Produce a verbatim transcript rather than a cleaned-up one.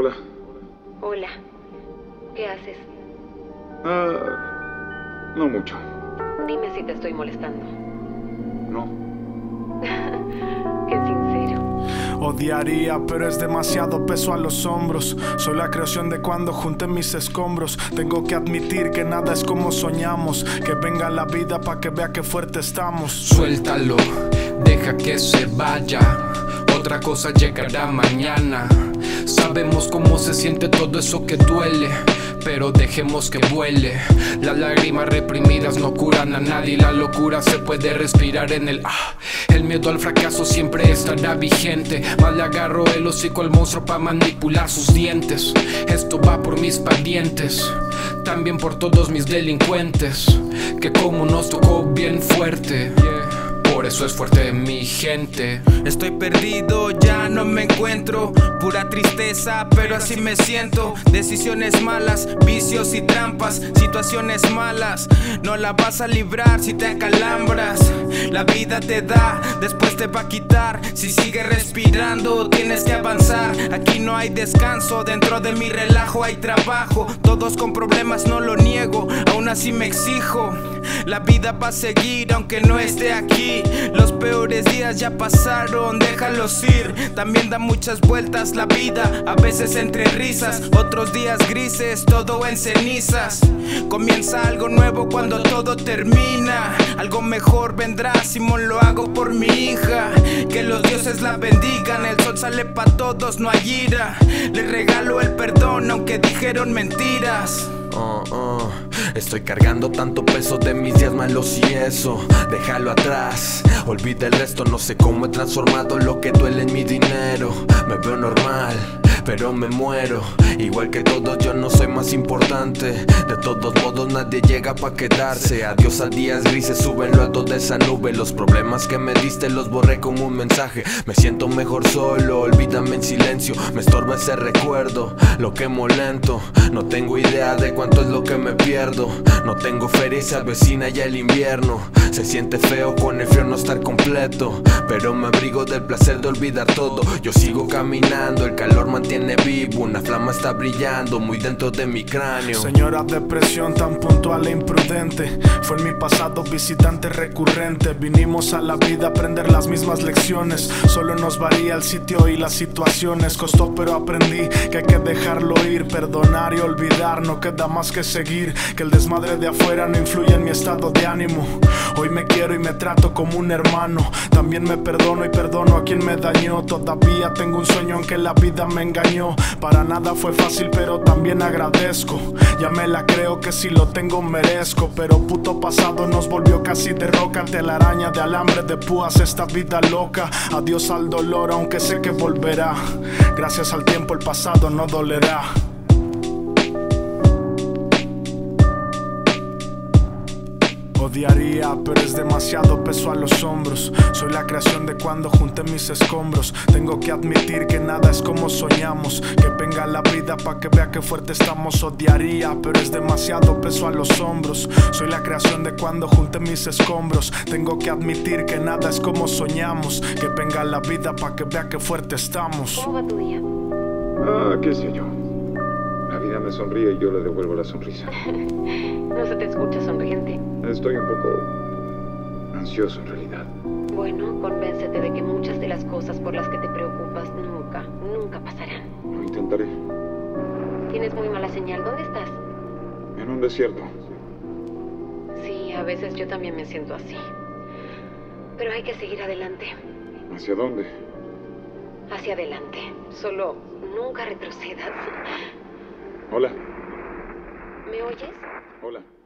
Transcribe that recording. Hola. Hola. ¿Qué haces? Ah, no mucho. Dime si te estoy molestando. No. Qué sincero. Odiaría, pero es demasiado peso a los hombros. Soy la creación de cuando junté mis escombros. Tengo que admitir que nada es como soñamos. Que venga la vida pa' que vea que fuerte estamos. Suéltalo, deja que se vaya. Otra cosa llegará mañana. Sabemos cómo se siente todo eso que duele, pero dejemos que vuele. Las lágrimas reprimidas no curan a nadie. La locura se puede respirar en el ah. El miedo al fracaso siempre estará vigente. Más le agarro el hocico al monstruo pa' manipular sus dientes. Esto va por mis parientes, también por todos mis delincuentes, que como nos tocó bien fuerte, yeah. Por eso es fuerte mi gente. Estoy perdido, ya no me encuentro. Pura tristeza, pero así me siento. Decisiones malas, vicios y trampas. Situaciones malas, no la vas a librar si te acalambras. La vida te da, después te va a quitar. Si sigues respirando, tienes que avanzar. Aquí no hay descanso, dentro de mi relajo hay trabajo. Todos con problemas, no lo niego, aún así me exijo. La vida va a seguir aunque no esté aquí. Los peores días ya pasaron, déjalos ir. También da muchas vueltas la vida, a veces entre risas, otros días grises, todo en cenizas. Comienza algo nuevo cuando todo termina. Algo mejor vendrá, Simón, lo hago por mi hija. Que los dioses la bendigan, el sol sale pa' todos, no hay ira. Le regalo el perdón aunque dijeron mentiras. Oh, oh. Estoy cargando tanto peso de mis días malos y eso, déjalo atrás, olvida el resto. No sé cómo he transformado lo que duele en mi dinero. Me veo normal, pero me muero. Igual que todos, yo no soy más importante. De todos modos, nadie llega pa' quedarse. Adiós a días grises, súbelo a toda esa nube. Los problemas que me diste los borré como un mensaje. Me siento mejor solo, olvídame en silencio. Me estorba ese recuerdo, lo quemo lento. No tengo idea de cuánto es lo que me pierdo. No tengo feria y se avecina ya el invierno. Se siente feo con el frío no estar completo, pero me abrigo del placer de olvidar todo. Yo sigo caminando, el calor mantiene vivo. Una flama está brillando muy dentro de mi cráneo. Señora depresión tan puntual e imprudente, fue en mi pasado visitante recurrente. Vinimos a la vida a aprender las mismas lecciones. Solo nos varía el sitio y las situaciones. Costó pero aprendí que hay que dejarlo ir. Perdonar y olvidar, no queda más que seguir. Que el desmadre de afuera no influye en mi estado de ánimo. Hoy me quiero y me trato como un hermano. También me perdono y perdono a quien me dañó. Todavía tengo un sueño aunque la vida me engañó. Para nada fue fácil pero también agradezco. Ya me la creo que si lo tengo merezco. Pero puto pasado nos volvió casi de roca. Telaraña de alambre de púas esta vida loca. Adiós al dolor aunque sé que volverá. Gracias al tiempo el pasado no dolerá. Odiaría, pero es demasiado peso a los hombros. Soy la creación de cuando junté mis escombros. Tengo que admitir que nada es como soñamos. Que venga la vida pa' que vea que fuerte estamos. Odiaría, pero es demasiado peso a los hombros. Soy la creación de cuando junté mis escombros. Tengo que admitir que nada es como soñamos. Que venga la vida pa' que vea que fuerte estamos. ¿Cómo va tu día? Ah, qué sé yo. La vida me sonríe y yo le devuelvo la sonrisa. No se te escucha sonriente. Estoy un poco ansioso en realidad. Bueno, convéncete de que muchas de las cosas por las que te preocupas nunca, nunca pasarán. Lo intentaré. Tienes muy mala señal. ¿Dónde estás? En un desierto. Sí, a veces yo también me siento así. Pero hay que seguir adelante. ¿Hacia dónde? Hacia adelante. Solo nunca retrocedas. Hola. ¿Me oyes? Hola.